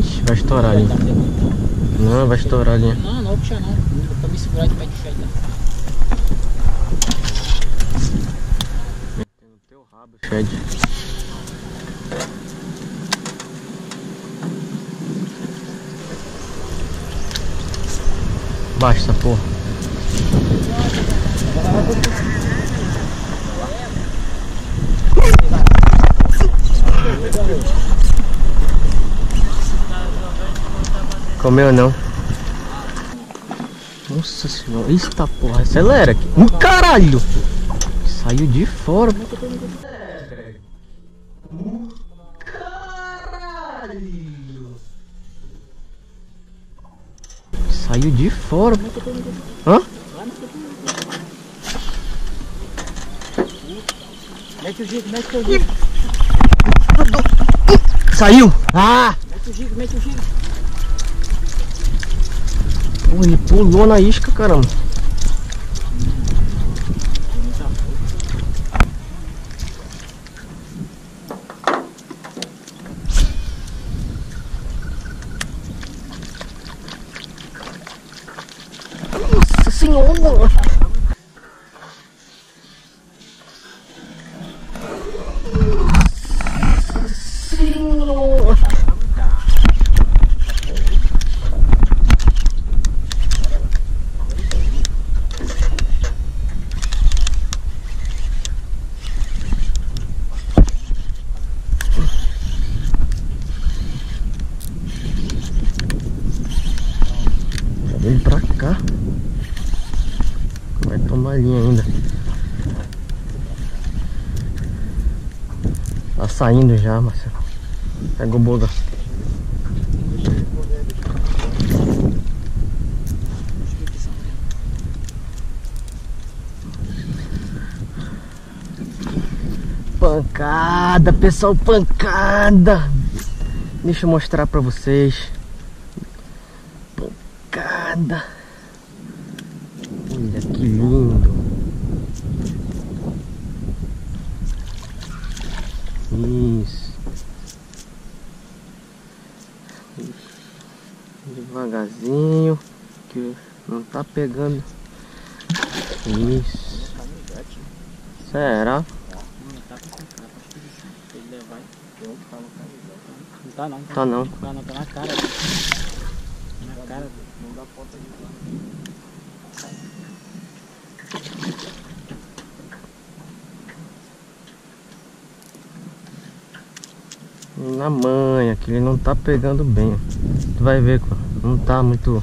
Ixi, vai estourar ali. Não, vai estourar ali. Não, não vou puxar não. Pra me segurar de pé de feio. Metendo o teu rabo, Shed. Baixa essa porra. Comeu não? Nossa senhora, eita porra, acelera aqui. Caralho! Saiu de fora. Saiu de fora. Hã? Mete o giro, mete o giro. Saiu! Ah! Mete o giro, mete o giro. Porra, ele pulou na isca, caramba. Senhor! Senhor! Já veio pra cá. Vai tomar linha ainda. Tá saindo já, Marcelo. Pega o bolo. Pancada, pessoal, pancada. Deixa eu mostrar pra vocês. Pancada. Olha que lindo. Isso. Devagarzinho, que não tá pegando. Isso. Será? Não tá não. Tá não, tá na cara. Na cara. Não dá ponta de. Na manha, que ele não tá pegando bem. Tu vai ver, cara. Não tá muito.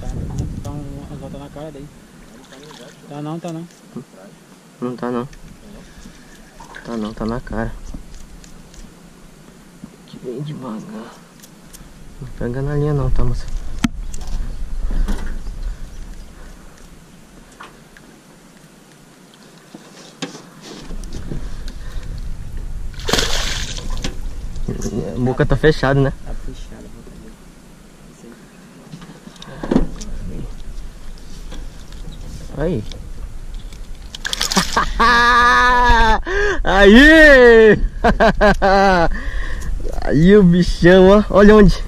Tá uma volta na cara daí. Tá não, tá não. Não tá não. Tá não, tá na cara. Que bem devagar. Não pega na linha não, tá, moça? A boca tá fechada, né? Tá fechada a boca dele. Aí. Aí! Aí o bichão, ó. Olha onde.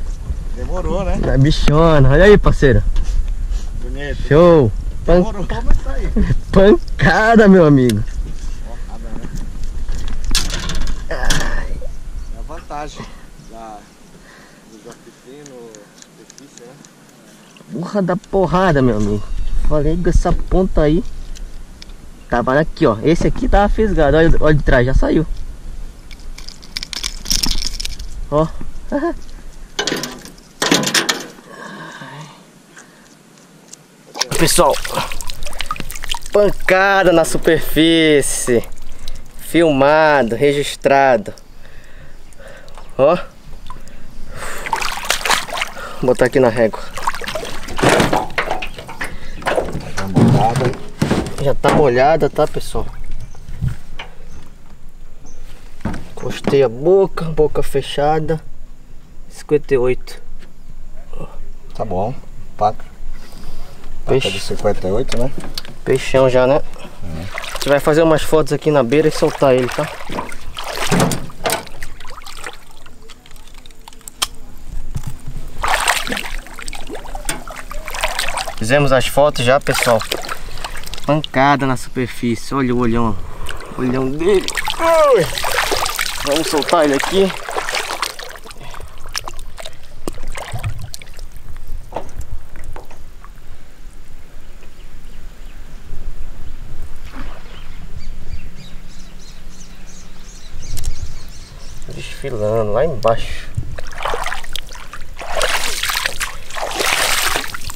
Demorou, né? A bichona. Olha aí, parceiro. Bonito. Show. Demorou, mas tá aí. Pancada, meu amigo. Burra da porrada, meu amigo. Falei que essa ponta aí tava aqui, ó. Esse aqui tava fisgado, olha, olha de trás, já saiu. Ó. Pessoal, pancada na superfície. Filmado, registrado. Ó, vou botar aqui na régua. Tá molhada. Já tá molhada, tá, pessoal? Encostei a boca, boca fechada. 58. Tá bom, paca. Peixe de 58, né? Peixão já, né? A gente vai fazer umas fotos aqui na beira e soltar ele, tá? fizemos as fotos já, pessoal. Pancada na superfície. Olha o olhão. O olhão dele. Ai. Vamos soltar ele aqui. Desfilando lá embaixo.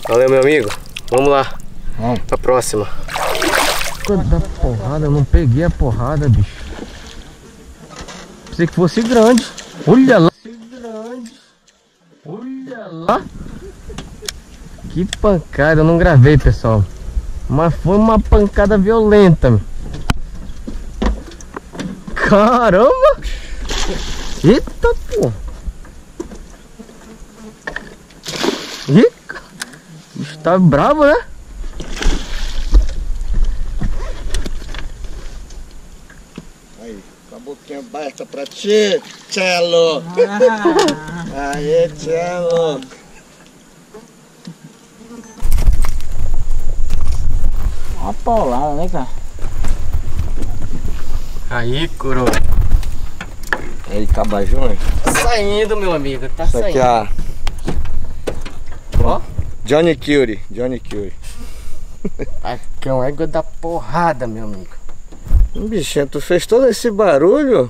Valeu, meu amigo. Vamos lá. Vamos pra próxima. Quanta porrada, eu não peguei a porrada, bicho. Pensei que fosse grande. Olha lá. Olha lá. Que pancada, eu não gravei, pessoal. Mas foi uma pancada violenta. Caramba! Eita, pô! Eita! Tá bravo, né? Aí, com a boquinha baixa pra ti, Tchelo! Ah. Aê, Tchelo! Uma paulada, né, cara? Aí, coroa! Ele cabajões? Tá saindo, meu amigo, tá saindo. Isso aqui é ó. Johnny Curie, Johnny Curie. Aqui é um égua da porrada, meu amigo. Bichinho, tu fez todo esse barulho?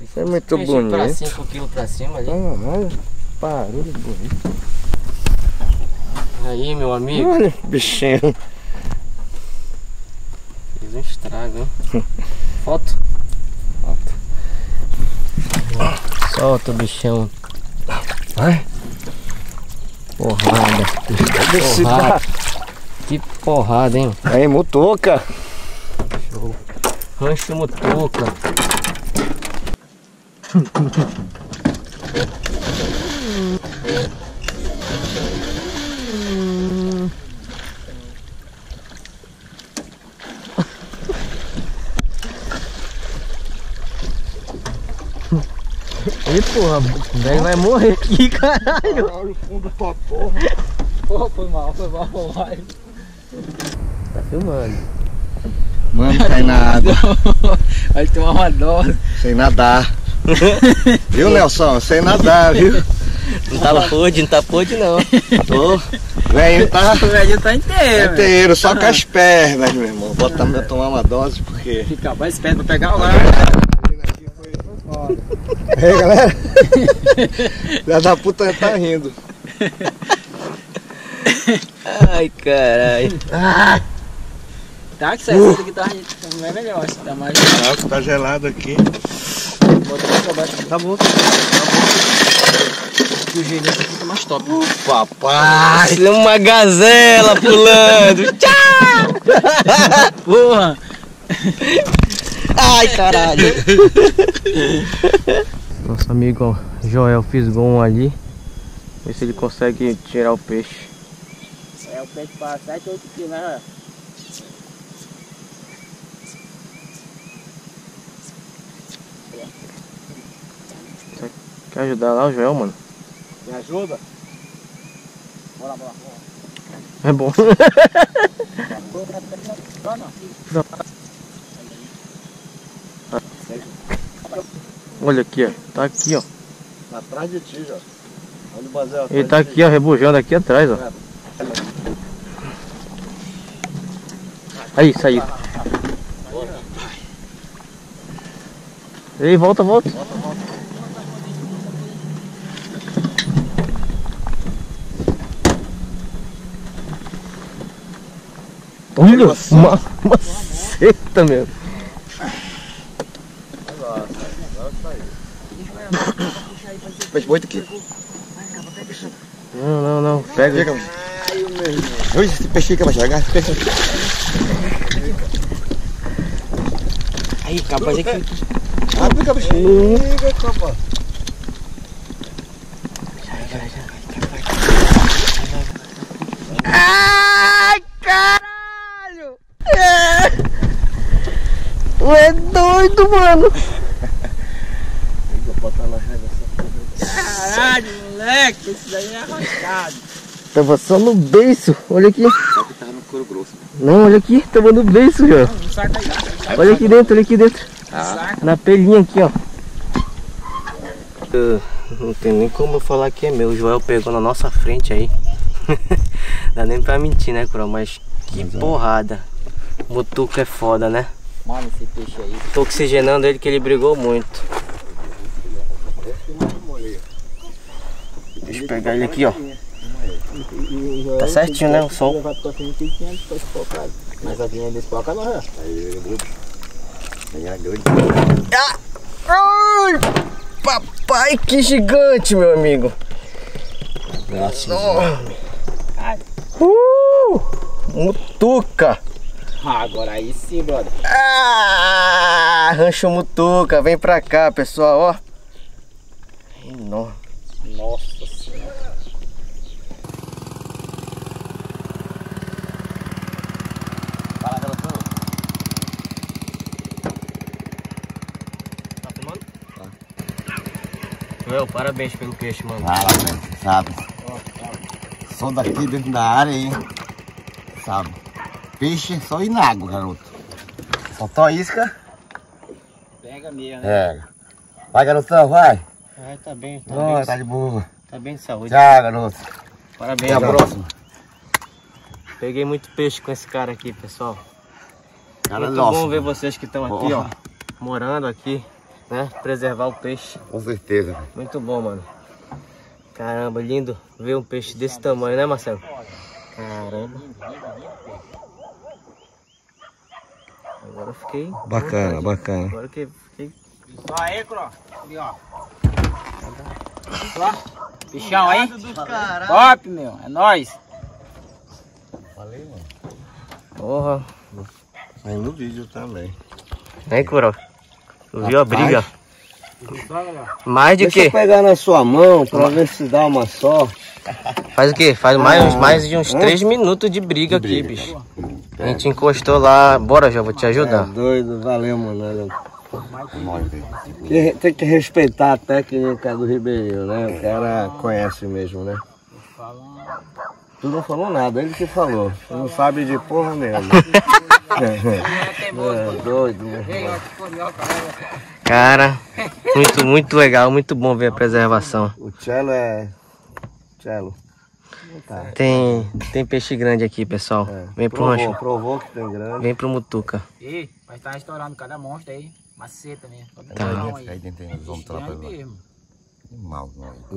Isso é muito bonito. Pra 5 kg pra cima ali. Olha, barulho bonito. Aí, meu amigo. Olha, bichinho. Fez um estrago, hein? Foto? Foto. Solta o bichão. Vai. Porrada, que porrada. Que porrada, hein? Aí, Mutuca. Show. Rancho Mutuca. E porra, o velho vai morrer aqui, caralho! Olha o fundo pra porra! Pô, foi mal, vai! Tá filmando! Mano, cai na água! Vai tomar uma dose! Sem nadar! Viu, Nelson? Sem nadar, viu? Não tá podre não! Tô! O velho tá inteiro! Inteiro, só com as pernas, meu irmão! Botamos pra tomar uma dose porque... Fica mais perto pra pegar o ar! E aí, galera? Filha da puta tá rindo. Ai, caralho. Ah. Tá, que essa aqui tá não é melhor, essa tá mais... Nossa, tá gelado aqui. Bota aqui pra baixo. Tá bom. O jeito aqui fica mais top. Papai! Olha uma gazela pulando. Tchau! Porra! Ai, caralho! Nosso amigo Joel fisgou um ali. Ver se ele consegue tirar o peixe. É o peixe para 7, 8 quilos, né? Você quer ajudar lá o Joel, mano? Me ajuda? Bora. É bom. Olha aqui, ó. Tá aqui, ó. Atrás de ti, ó. Olha o bazel. Ele tá aqui, ó, rebujando aqui atrás, ó. Aí, saiu. Ei, volta. Olha, uma seta mesmo. Peixe boi aqui. Não. Pega. Ai, esse peixe fica mais devagar. Aí, capaz aqui. Abre, capaz. Liga, capa. Já. Ai, caralho! Tu é doido, mano! Caralho, moleque, esse daí é arrancado. Tava só no beiço, olha aqui. Só que tava no couro grosso. Não, olha aqui, tava no beiço já. Não saca aí, saca. Olha aqui dentro, olha aqui dentro. Ah. Na pelinha aqui, ó. Não tem nem como eu falar que é meu. O Joel pegou na nossa frente aí. Dá nem pra mentir, né, Curão? Mas que porrada. Mutuca é foda, né? Mano, esse peixe aí. Tô oxigenando ele que ele brigou muito. Deixa eu pegar ele aqui, ó. Tá certinho, né? O sol. Mas a vinha despoca não é. Ai, papai, que gigante, meu amigo. Graças a Deus. Mutuca. Agora aí sim, brother. Ah, Rancho Mutuca. Vem pra cá, pessoal, ó. Nossa senhora. Fala, garotão. Tá filmando? Tá. Joel, parabéns pelo peixe, mano. Parabéns, sabe? Só daqui dentro da área, hein? Sabe? Peixe só ir na água, garoto. Soltou a isca. Pega mesmo, né? É. Vai, garotão, vai. Ai, tá bem, tá bem. Tá de boa. Tá bem de saúde. Tchau, garoto. Parabéns. Até a próxima. Peguei muito peixe com esse cara aqui, pessoal. Cara muito nosso, bom ver vocês que estão aqui, ó. Morando aqui, né? Preservar o peixe. Com certeza. Muito bom, mano. Caramba, lindo ver um peixe desse tamanho, né, Marcelo? Caramba. Agora eu fiquei... Bacana, bacana. Agora que fiquei... Aí, Cro. Ali, ó. Lá, bichão aí, top, meu, é nóis. Falei, mano. Porra. Aí no vídeo também. Vem, Curó. Tu viu a briga? Mais de que? Deixa eu pegar na sua mão pra ver se dá uma só. Faz o que? Faz mais de uns 3 minutos de briga aqui, bicho. A gente encostou lá. Bora, já vou te ajudar. Doido, valeu, mano. Tem que respeitar a técnica do Ribeirinho, né? O cara conhece mesmo, né? Tu não falou nada, ele que falou. Tu não sabe de porra mesmo. É, doido, né? Cara, muito legal, muito bom ver a preservação. O cello é... cello. Tem peixe grande aqui, pessoal. Vem pro Rancho. Provou que tem grande. Vem pro Mutuca. Ih, vai estar estourando cada monstro aí. Maceta mesmo. Tá. Aí dentro, vamos trabalhar. Que mal, não.